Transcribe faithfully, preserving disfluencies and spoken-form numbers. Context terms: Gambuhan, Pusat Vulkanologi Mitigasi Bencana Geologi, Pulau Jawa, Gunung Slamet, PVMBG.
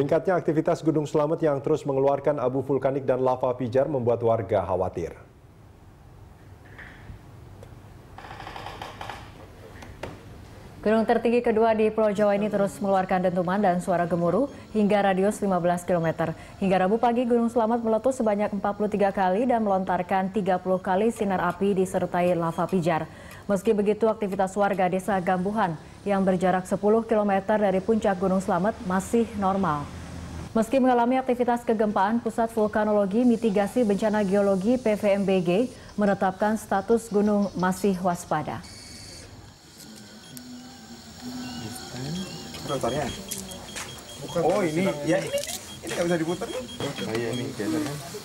Meningkatnya aktivitas Gunung Slamet yang terus mengeluarkan abu vulkanik dan lava pijar membuat warga khawatir. Gunung tertinggi kedua di Pulau Jawa ini terus mengeluarkan dentuman dan suara gemuruh hingga radius lima belas kilometer. Hingga Rabu pagi, Gunung Slamet meletus sebanyak empat puluh tiga kali dan melontarkan tiga puluh kali sinar api disertai lava pijar. Meski begitu, aktivitas warga desa Gambuhan yang berjarak sepuluh kilometer dari puncak Gunung Slamet masih normal. Meski mengalami aktivitas kegempaan, Pusat Vulkanologi Mitigasi Bencana Geologi P V M B G menetapkan status gunung masih waspada. Oh ini, ya ini, ini nggak bisa diputar nih. Oh iya ini,